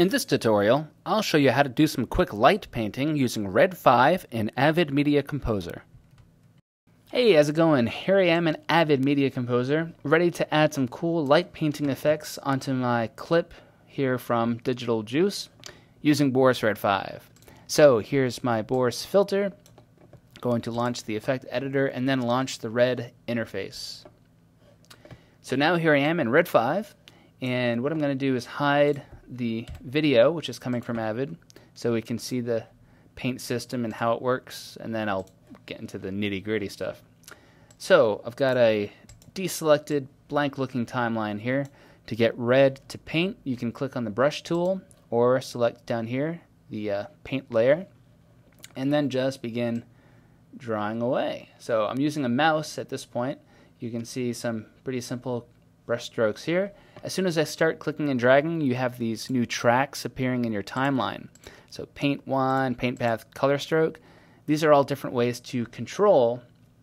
In this tutorial, I'll show you how to do some quick light painting using Red 5 in Avid Media Composer. Hey, how's it going? Here I am in Avid Media Composer, ready to add some cool light painting effects onto my clip here from Digital Juice using Boris Red 5. So here's my Boris filter, going to launch the effect editor and then launch the red interface. So now here I am in Red 5, and what I'm going to do is hide the video, which is coming from Avid, so we can see the paint system and how it works, and then I'll get into the nitty-gritty stuff. So I've got a deselected blank looking timeline here. To get red to paint, you can click on the brush tool or select down here the paint layer and then just begin drawing away. So I'm using a mouse at this point. You can see some pretty simple brush strokes here. As soon as I start clicking and dragging, you have these new tracks appearing in your timeline. So paint one, paint path, color stroke. These are all different ways to control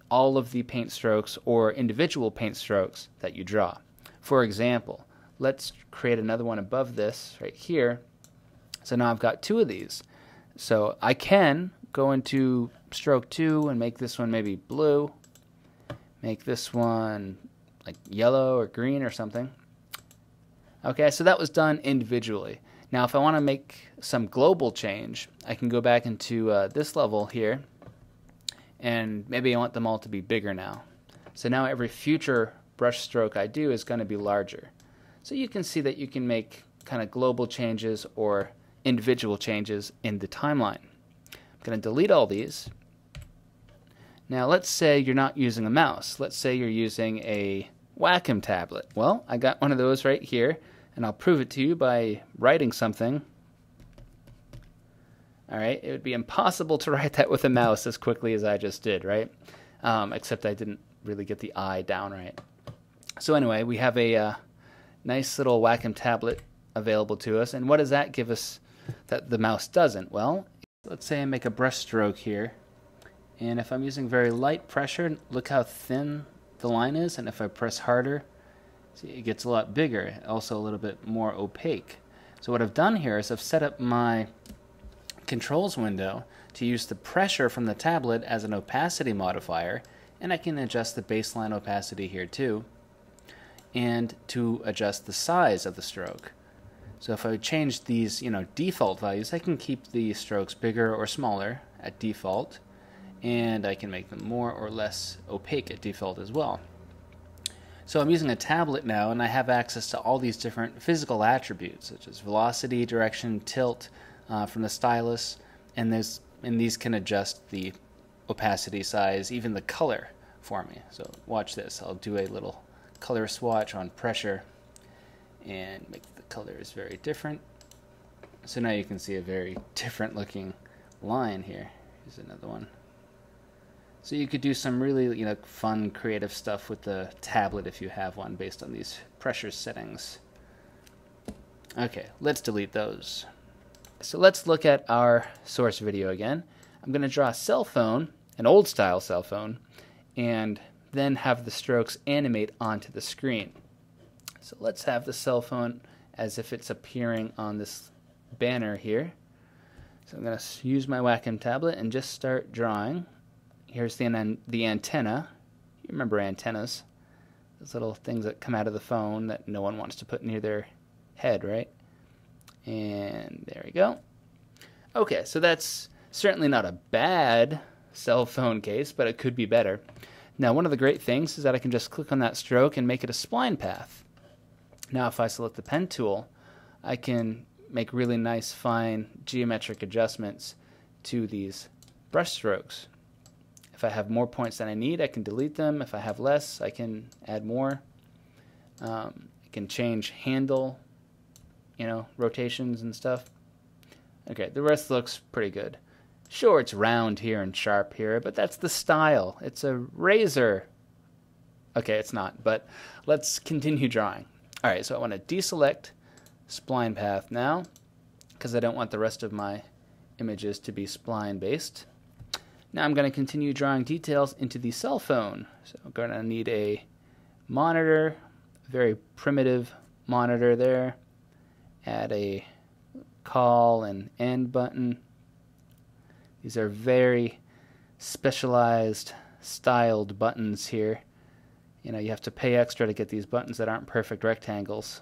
all of the paint strokes or individual paint strokes that you draw. For example, let's create another one above this right here. So now I've got two of these. So I can go into stroke 2 and make this one maybe blue, make this one like yellow or green or something. Okay, so that was done individually. Now if I want to make some global change, I can go back into this level here, and maybe I want them all to be bigger now. So now every future brush stroke I do is going to be larger. So you can see that you can make kind of global changes or individual changes in the timeline. I'm going to delete all these. Now let's say you're not using a mouse. Let's say you're using a Wacom tablet. Well, I got one of those right here, and I'll prove it to you by writing something. All right, it would be impossible to write that with a mouse as quickly as I just did, right? Except I didn't really get the I down right. So anyway, we have a nice little Wacom tablet available to us, and what does that give us that the mouse doesn't? Well, let's say I make a brush stroke here, and if I'm using very light pressure, look how thin the line is, and if I press harder, see, it gets a lot bigger, also a little bit more opaque. So what I've done here is I've set up my controls window to use the pressure from the tablet as an opacity modifier, and I can adjust the baseline opacity here too, and to adjust the size of the stroke. So if I change these, you know, default values, I can keep the strokes bigger or smaller at default, and I can make them more or less opaque at default as well. So I'm using a tablet now, and I have access to all these different physical attributes such as velocity, direction, tilt from the stylus, and these can adjust the opacity, size, even the color for me. So watch this. I'll do a little color swatch on pressure and make the colors very different. So now you can see a very different looking line here. Here's another one. So you could do some really, you know, fun, creative stuff with the tablet if you have one based on these pressure settings. Okay, let's delete those. So let's look at our source video again. I'm going to draw a cell phone, an old-style cell phone, and then have the strokes animate onto the screen. So let's have the cell phone as if it's appearing on this banner here. So I'm going to use my Wacom tablet and just start drawing. Here's the antenna. You remember antennas, those little things that come out of the phone that no one wants to put near their head, right? And there we go. Okay, so that's certainly not a bad cell phone case, but it could be better. Now, one of the great things is that I can just click on that stroke and make it a spline path. Now, if I select the pen tool, I can make really nice, fine geometric adjustments to these brush strokes. If I have more points than I need, I can delete them. If I have less, I can add more. I can change handle, you know, rotations and stuff. Okay, the rest looks pretty good. Sure, it's round here and sharp here, but that's the style. It's a razor. Okay, it's not, but let's continue drawing. All right, so I want to deselect spline path now because I don't want the rest of my images to be spline based. Now I'm going to continue drawing details into the cell phone. So I'm going to need a monitor, very primitive monitor there. Add a call and end button. These are very specialized styled buttons here. You know, you have to pay extra to get these buttons that aren't perfect rectangles.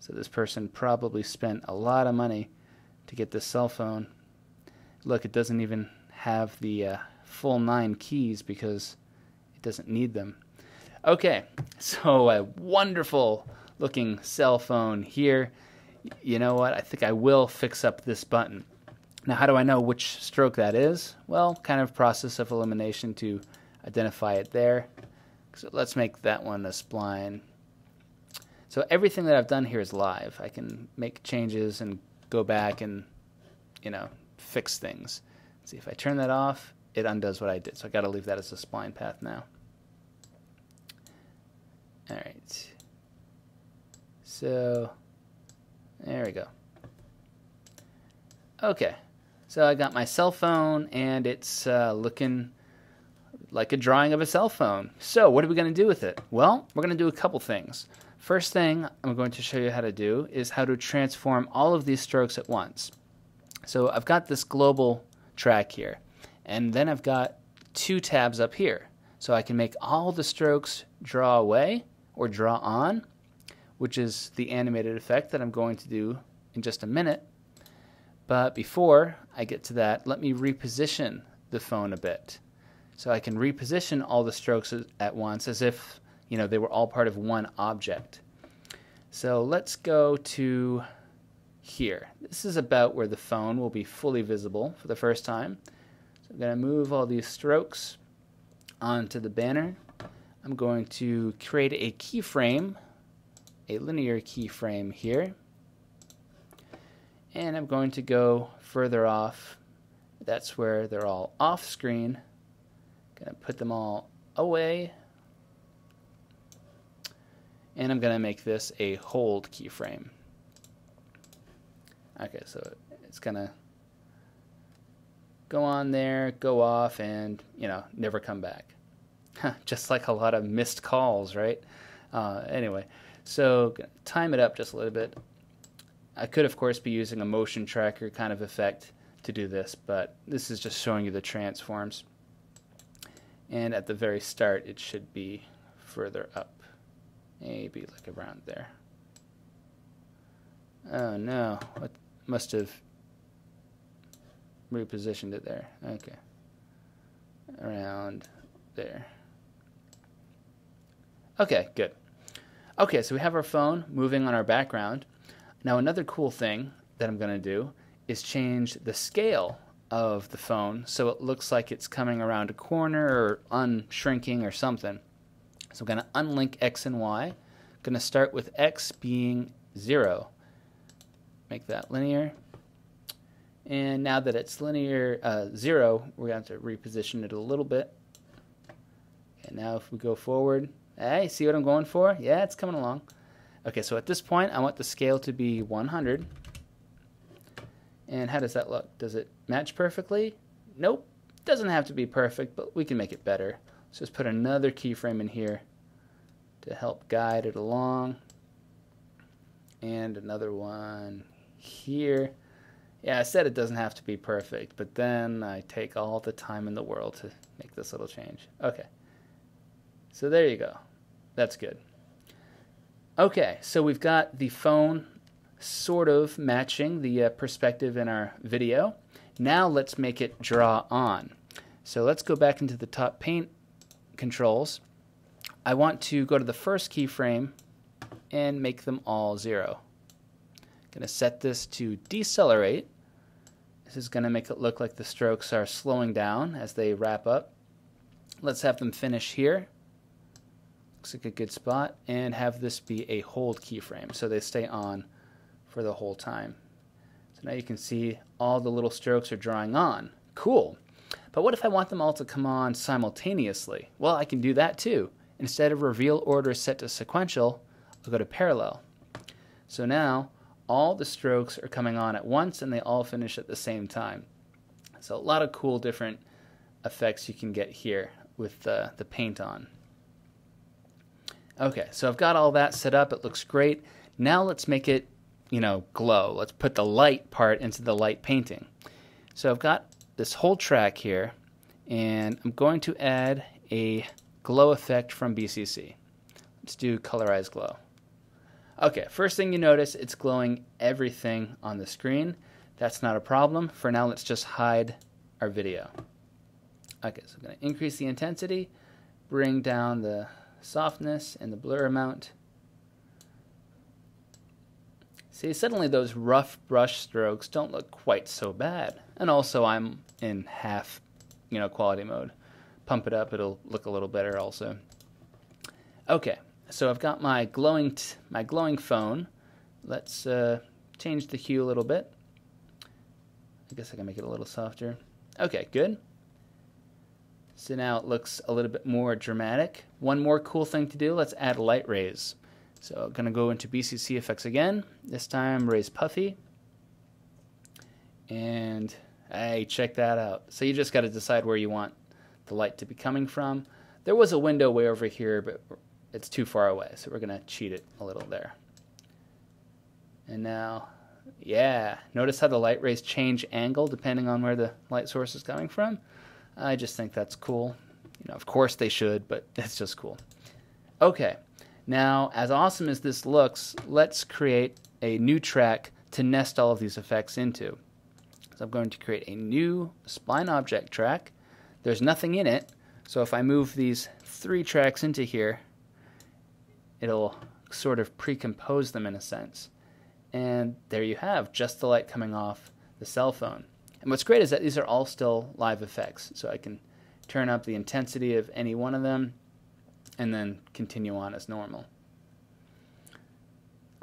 So this person probably spent a lot of money to get this cell phone. Look, it doesn't even have the full 9 keys because it doesn't need them. Okay, so a wonderful looking cell phone here. You know what, I think I will fix up this button. Now, how do I know which stroke that is? Well, kind of process of elimination to identify it there. So let's make that one a spline. So everything that I've done here is live. I can make changes and go back and, you know, fix things. See, if I turn that off, it undoes what I did. So I got to leave that as a spline path now. All right. So there we go. Okay. So I got my cell phone, and it's looking like a drawing of a cell phone. So what are we going to do with it? Well, we're going to do a couple things. First thing I'm going to show you how to do is how to transform all of these strokes at once. So I've got this global track here, and then I've got 2 tabs up here. So I can make all the strokes draw away or draw on, which is the animated effect that I'm going to do in just a minute. But before I get to that, let me reposition the phone a bit. So I can reposition all the strokes at once as if, you know, they were all part of one object. So let's go to here. This is about where the phone will be fully visible for the first time. So I'm going to move all these strokes onto the banner. I'm going to create a keyframe, a linear keyframe here. And I'm going to go further off. That's where they're all off screen. Going to put them all away, and I'm going to make this a hold keyframe. Okay, so it's going to go on there, go off, and, you know, never come back. Just like a lot of missed calls, right? Anyway, so time it up just a little bit. I could, of course, be using a motion tracker kind of effect to do this, but this is just showing you the transforms. And at the very start, it should be further up, maybe like around there. Oh no, I must have repositioned it there. Okay, around there. Okay, good. Okay, so we have our phone moving on our background. Now another cool thing that I'm going to do is change the scale of the phone so it looks like it's coming around a corner or unshrinking or something. So I'm going to unlink X and Y. I'm going to start with X being 0. Make that linear. And now that it's linear 0, we're going to have to reposition it a little bit. And now if we go forward, hey, see what I'm going for? Yeah, it's coming along. Okay, so at this point I want the scale to be 100. And how does that look? Does it match perfectly? Nope. Doesn't have to be perfect, but we can make it better. Let's just put another keyframe in here to help guide it along. And another one here. Yeah, I said it doesn't have to be perfect, but then I take all the time in the world to make this little change. Okay. So there you go. That's good. Okay, so we've got the phone sort of matching the perspective in our video. Now let's make it draw on. So let's go back into the top paint controls. I want to go to the first keyframe and make them all 0. I'm going to set this to decelerate. This is going to make it look like the strokes are slowing down as they wrap up. Let's have them finish here. Looks like a good spot. And have this be a hold keyframe so they stay on for the whole time. So now you can see all the little strokes are drawing on. Cool. But what if I want them all to come on simultaneously? Well, I can do that too. Instead of reveal order set to sequential, I'll go to parallel. So now all the strokes are coming on at once and they all finish at the same time. So a lot of cool different effects you can get here with the paint on. Okay, so I've got all that set up. It looks great. Now let's make it glow. Let's put the light part into the light painting. So I've got this whole track here, and I'm going to add a glow effect from BCC. Let's do colorize glow. Okay, first thing you notice, it's glowing everything on the screen. That's not a problem. For now, let's just hide our video. Okay, so I'm going to increase the intensity, bring down the softness and the blur amount. See, suddenly those rough brush strokes don't look quite so bad. And also I'm in half, quality mode. Pump it up, it'll look a little better also. Okay, so I've got my glowing phone. Let's change the hue a little bit. I guess I can make it a little softer. Okay, good. So now it looks a little bit more dramatic. One more cool thing to do, let's add light rays. So I'm gonna go into BCC effects again. This time raise puffy. And hey, check that out. So you just gotta decide where you want the light to be coming from. There was a window way over here, but it's too far away, so we're gonna cheat it a little there. And now, yeah, notice how the light rays change angle depending on where the light source is coming from. I just think that's cool. Of course they should, but it's just cool. Okay, now as awesome as this looks, let's create a new track to nest all of these effects into. So I'm going to create a new spline object track. There's nothing in it, so if I move these three tracks into here, it'll sort of pre-compose them in a sense. And there you have just the light coming off the cell phone. And what's great is that these are all still live effects, so I can turn up the intensity of any one of them and then continue on as normal.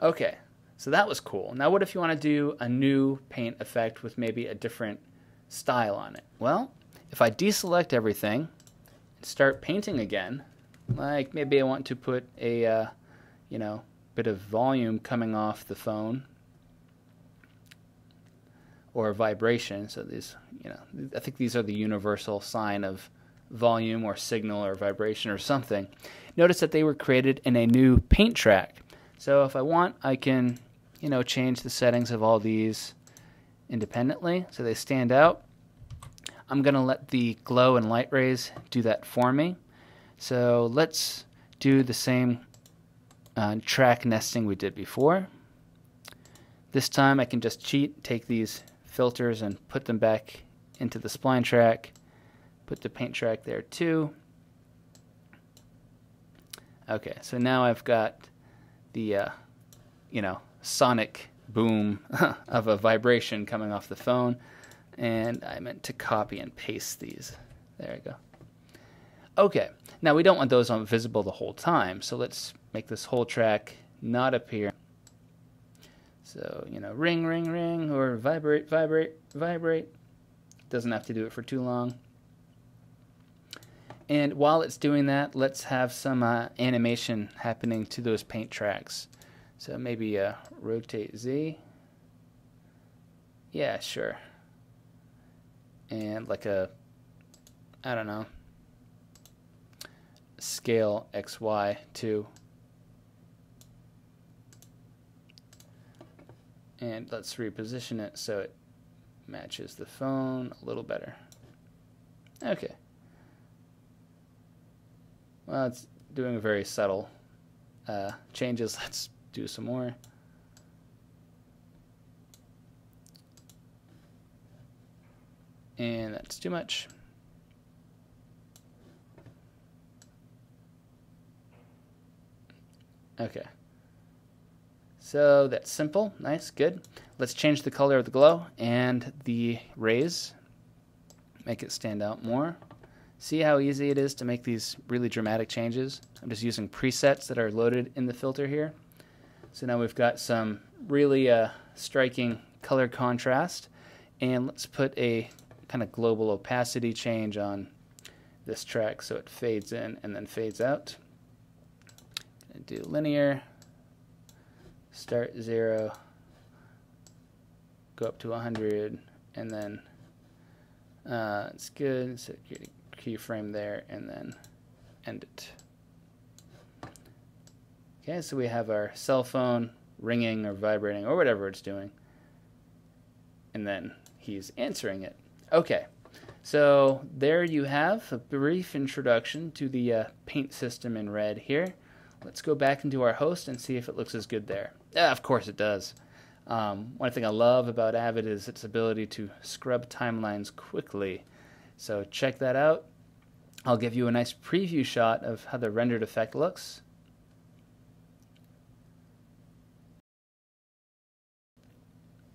Okay, so that was cool. Now what if you want to do a new paint effect with maybe a different style on it? Well, if I deselect everything and start painting again, like maybe I want to put a, bit of volume coming off the phone or vibration. So these, I think these are the universal sign of volume or signal or vibration or something. Notice that they were created in a new paint track. So if I want, I can, change the settings of all these independently so they stand out. I'm going to let the glow and light rays do that for me. So let's do the same track nesting we did before. This time I can just cheat, take these filters and put them back into the spline track, put the paint track there too. Okay, so now I've got the sonic boom of a vibration coming off the phone, and I meant to copy and paste these. There we go. Okay, now we don't want those visible the whole time, so let's make this whole track not appear. So, ring, ring, ring, or vibrate, vibrate, vibrate. Doesn't have to do it for too long. And while it's doing that, let's have some animation happening to those paint tracks. So maybe rotate Z. Yeah, sure. And like a, I don't know, scale XY to, and let's reposition it so it matches the phone a little better. Okay. Well, it's doing very subtle changes. Let's do some more. And that's too much. Okay, so that's simple, nice, good. Let's change the color of the glow and the rays, make it stand out more. See how easy it is to make these really dramatic changes? I'm just using presets that are loaded in the filter here. So now we've got some really striking color contrast, and let's put a kind of global opacity change on this track so it fades in and then fades out. Do linear, start 0, go up to 100, and then it's good, so get a keyframe there and then end it. Okay, so we have our cell phone ringing or vibrating or whatever it's doing, and then he's answering it. Okay, so there you have a brief introduction to the paint system in Red here. Let's go back into our host and see if it looks as good there. Ah, of course it does. One thing I love about Avid is its ability to scrub timelines quickly. So check that out. I'll give you a nice preview shot of how the rendered effect looks.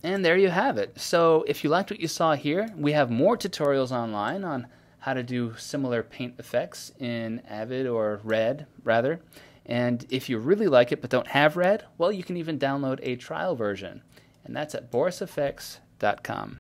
And there you have it. So if you liked what you saw here, we have more tutorials online on how to do similar paint effects in Avid, or Red rather. And if you really like it but don't have Red, well, you can even download a trial version, and that's at BorisFX.com.